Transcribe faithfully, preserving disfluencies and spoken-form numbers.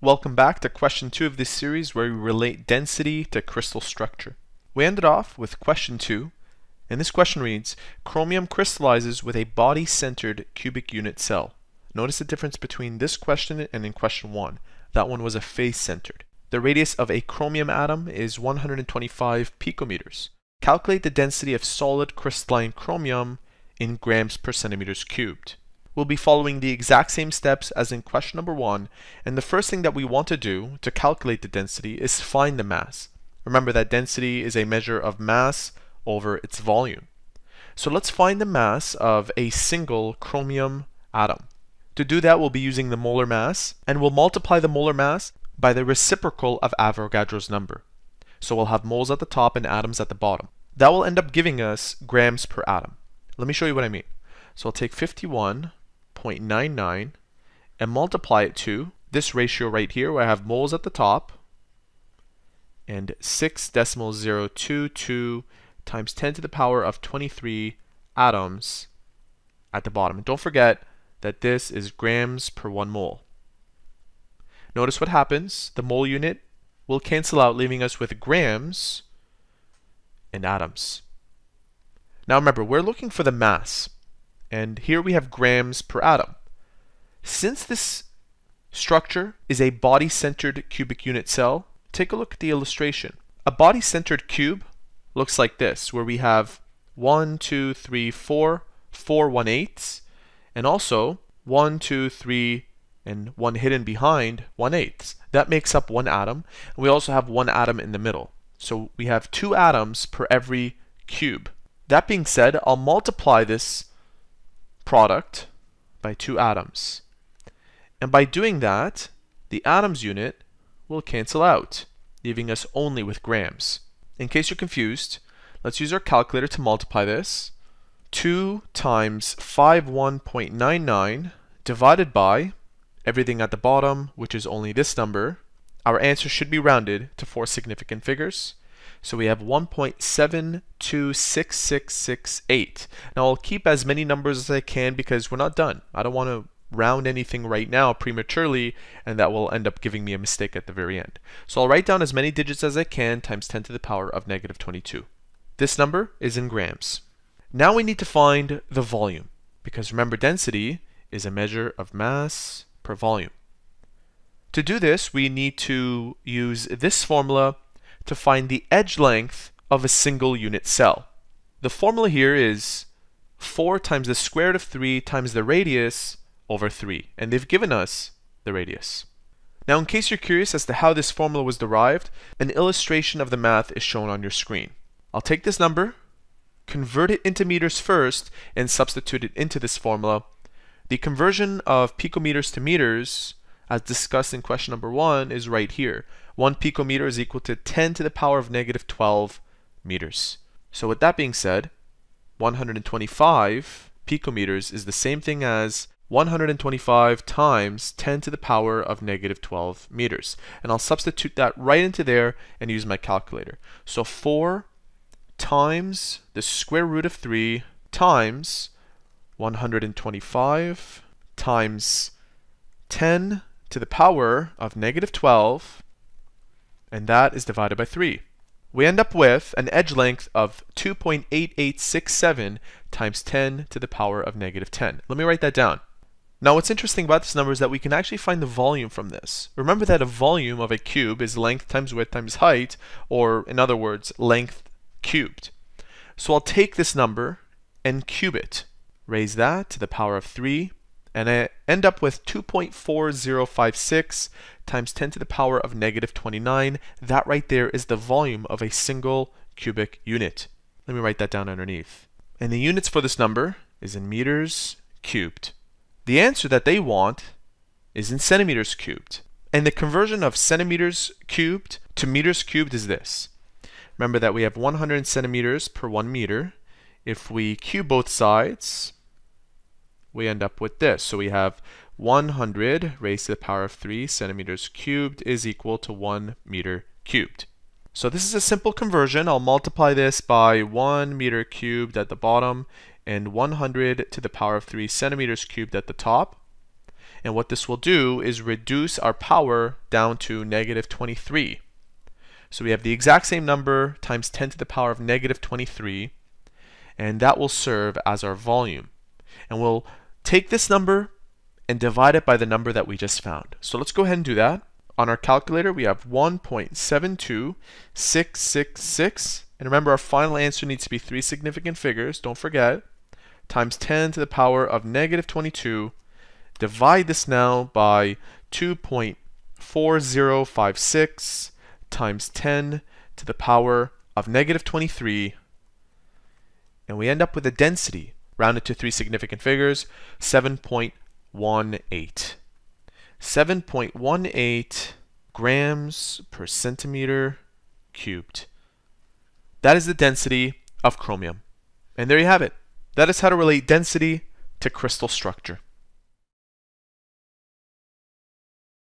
Welcome back to question two of this series where we relate density to crystal structure. We ended off with question two, and this question reads, chromium crystallizes with a body-centered cubic unit cell. Notice the difference between this question and in question one. That one was a face-centered. The radius of a chromium atom is one hundred twenty-five picometers. Calculate the density of solid crystalline chromium in grams per centimeters cubed. We'll be following the exact same steps as in question number one, and the first thing that we want to do to calculate the density is find the mass. Remember that density is a measure of mass over its volume. So let's find the mass of a single chromium atom. To do that, we'll be using the molar mass, and we'll multiply the molar mass by the reciprocal of Avogadro's number. So we'll have moles at the top and atoms at the bottom. That will end up giving us grams per atom. Let me show you what I mean. So I'll take fifty-one point nine nine and multiply it to this ratio right here where I have moles at the top and six point zero two two times ten to the power of twenty-three atoms at the bottom. And don't forget that this is grams per one mole. Notice what happens. The mole unit will cancel out, leaving us with grams and atoms. Now remember, we're looking for the mass. And here we have grams per atom. Since this structure is a body-centered cubic unit cell, take a look at the illustration. A body-centered cube looks like this, where we have one, two, three, four, four one-eighths, and also one, two, three, and one hidden behind one-eighths. That makes up one atom, and we also have one atom in the middle. So we have two atoms per every cube. That being said, I'll multiply this product by two atoms. And by doing that, the atoms unit will cancel out, leaving us only with grams. In case you're confused, let's use our calculator to multiply this. two times fifty-one point nine nine divided by everything at the bottom, which is only this number. Our answer should be rounded to four significant figures. So we have one point seven two six six six eight. Now I'll keep as many numbers as I can because we're not done. I don't want to round anything right now prematurely, and that will end up giving me a mistake at the very end. So I'll write down as many digits as I can times ten to the power of negative twenty-two. This number is in grams. Now we need to find the volume, because remember, density is a measure of mass per volume. To do this, we need to use this formula to find the edge length of a single unit cell. The formula here is four times the square root of three times the radius over three, and they've given us the radius. Now, in case you're curious as to how this formula was derived, an illustration of the math is shown on your screen. I'll take this number, convert it into meters first, and substitute it into this formula. The conversion of picometers to meters, as discussed in question number one, is right here. one picometer is equal to ten to the power of negative twelve meters. So with that being said, one hundred twenty-five picometers is the same thing as one hundred twenty-five times ten to the power of negative twelve meters. And I'll substitute that right into there and use my calculator. So four times the square root of three times one hundred twenty-five times ten to the power of negative twelve, and that is divided by three. We end up with an edge length of two point eight eight six seven times ten to the power of negative ten. Let me write that down. Now what's interesting about this number is that we can actually find the volume from this. Remember that a volume of a cube is length times width times height, or in other words, length cubed. So I'll take this number and cube it. Raise that to the power of three, and I end up with two point four zero five six times ten to the power of negative twenty-nine. That right there is the volume of a single cubic unit. Let me write that down underneath. And the units for this number is in meters cubed. The answer that they want is in centimeters cubed. And the conversion of centimeters cubed to meters cubed is this. Remember that we have one hundred centimeters per one meter. If we cube both sides, we end up with this. So we have one hundred raised to the power of three centimeters cubed is equal to one meter cubed. So this is a simple conversion. I'll multiply this by one meter cubed at the bottom and one hundred to the power of three centimeters cubed at the top. And what this will do is reduce our power down to negative twenty-three. So we have the exact same number times ten to the power of negative twenty-three, and that will serve as our volume. And we'll take this number and divide it by the number that we just found. So let's go ahead and do that. On our calculator, we have one point seven two six six six. And remember, our final answer needs to be three significant figures, don't forget, times ten to the power of negative twenty-two. Divide this now by two point four zero five six times ten to the power of negative twenty-three. And we end up with a density, rounded to three significant figures, seven point one eight. seven point one eight grams per centimeter cubed. That is the density of chromium. And there you have it. That is how to relate density to crystal structure.